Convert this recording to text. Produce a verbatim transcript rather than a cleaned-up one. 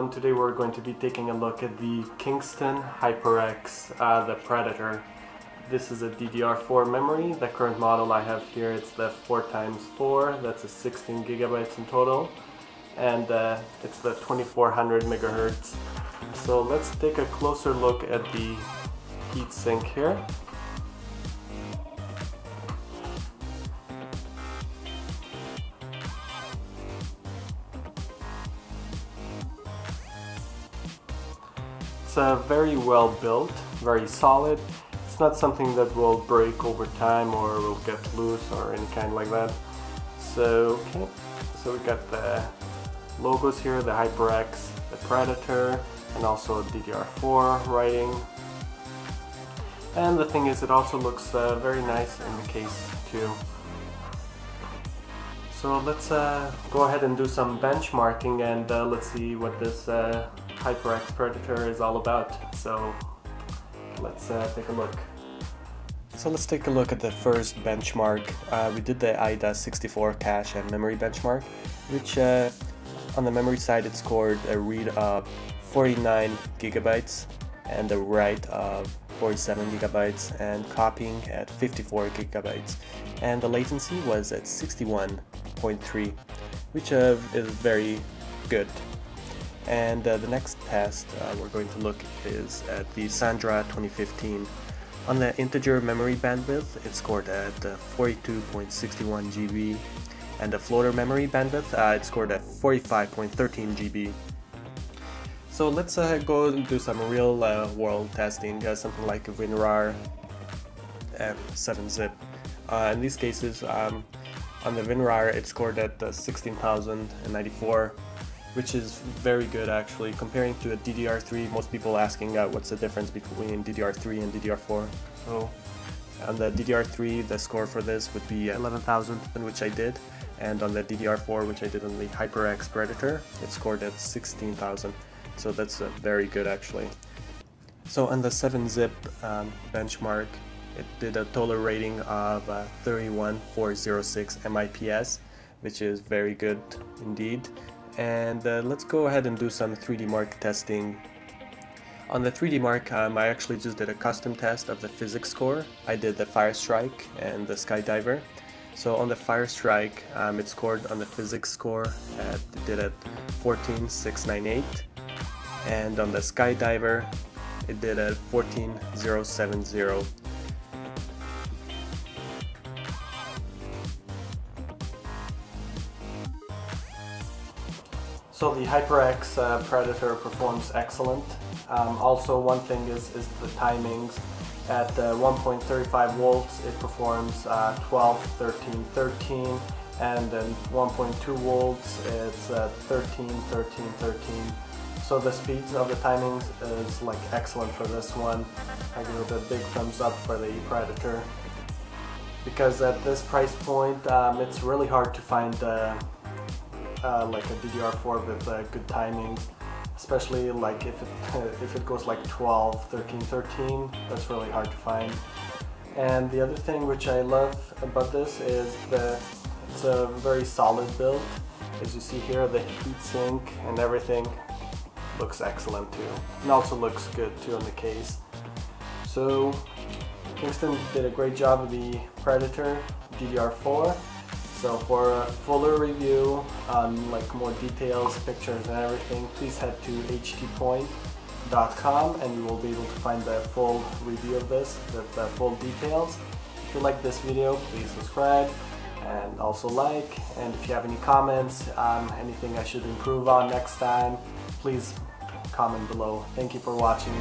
everyone, today we're going to be taking a look at the Kingston HyperX, uh, the Predator. This is a D D R four memory. The current model I have here, it's the four by four, that's a sixteen gigabytes in total, and uh, it's the twenty-four hundred megahertz. So let's take a closer look at the heat sink here. It's uh, very well built, very solid. It's not something that will break over time or will get loose or any kind like that. So, okay. So we got the logos here, the HyperX, the Predator, and also D D R four writing. And the thing is, it also looks uh, very nice in the case too. So let's uh, go ahead and do some benchmarking, and uh, let's see what this uh, HyperX Predator is all about. So let's uh, take a look. So let's take a look at the first benchmark. Uh, we did the AIDA sixty-four cache and memory benchmark, which uh, on the memory side it scored a read of forty-nine gigabytes and a write of forty-seven gigabytes and copying at fifty-four gigabytes, and the latency was at sixty-one point three, which uh, is very good. And uh, the next test uh, we're going to look is at the Sandra twenty fifteen. On the integer memory bandwidth, it scored at uh, forty-two point six one gigabytes, and the floater memory bandwidth, uh, it scored at forty-five point one three gigabytes. So let's uh, go and do some real uh, world testing, uh, something like WinRAR and seven zip. Uh, in these cases, um, on the WinRAR, it scored at uh, sixteen thousand ninety-four. Which is very good, actually. Comparing to a D D R three, most people asking uh, what's the difference between D D R three and D D R four. So on the D D R three, the score for this would be eleven thousand, which I did, and on the D D R four, which I did on the HyperX Predator, it scored at sixteen thousand. So that's uh, very good, actually. So on the seven zip um, benchmark, it did a total rating of uh, thirty-one thousand four hundred six M I P S, which is very good indeed. And uh, let's go ahead and do some three D Mark testing. On the three D Mark, um, I actually just did a custom test of the physics score. I did the Firestrike and the Skydiver. So on the Firestrike, um, it scored on the physics score at, it did at fourteen thousand six hundred ninety-eight, and on the Skydiver, it did at fourteen thousand seventy. So the HyperX uh, Predator performs excellent. Um, also, one thing is, is the timings. At uh, one point three five volts, it performs uh, twelve, thirteen, thirteen, and then one point two volts, it's uh, thirteen, thirteen, thirteen. So the speeds of the timings is like excellent for this one. I give it a big thumbs up for the Predator, because at this price point, um, it's really hard to find uh, Uh, like a D D R four with uh, good timings, especially like if it, if it goes like twelve, thirteen, thirteen, that's really hard to find. And the other thing which I love about this is that it's a very solid build. As you see here, the heat sink and everything looks excellent too, and also looks good too on the case. So Kingston did a great job with the Predator D D R four. So for a fuller review on like more details, pictures and everything, please head to H T point dot com, and you will be able to find the full review of this with the full details. If you like this video, please subscribe and also like, and if you have any comments, um, anything I should improve on next time, please comment below. Thank you for watching.